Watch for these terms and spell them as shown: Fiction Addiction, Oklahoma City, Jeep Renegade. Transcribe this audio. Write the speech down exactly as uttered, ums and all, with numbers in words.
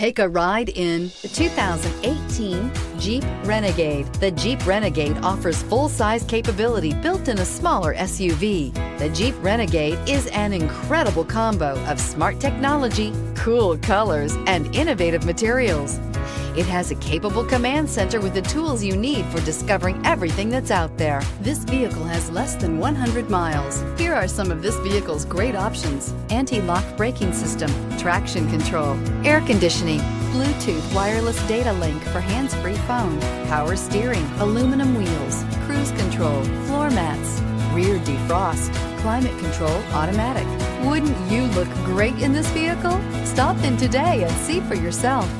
Take a ride in the two thousand eighteen Jeep Renegade. The Jeep Renegade offers full-size capability built in a smaller S U V. The Jeep Renegade is an incredible combo of smart technology, cool colors, and innovative materials. It has a capable command center with the tools you need for discovering everything that's out there. This vehicle has less than one hundred miles. Here are some of this vehicle's great options: anti-lock braking system, traction control, air conditioning, Bluetooth wireless data link for hands-free phone, power steering, aluminum wheels, cruise control, floor mats, rear defrost, climate control automatic. Wouldn't you look great in this vehicle? Stop in today and see for yourself.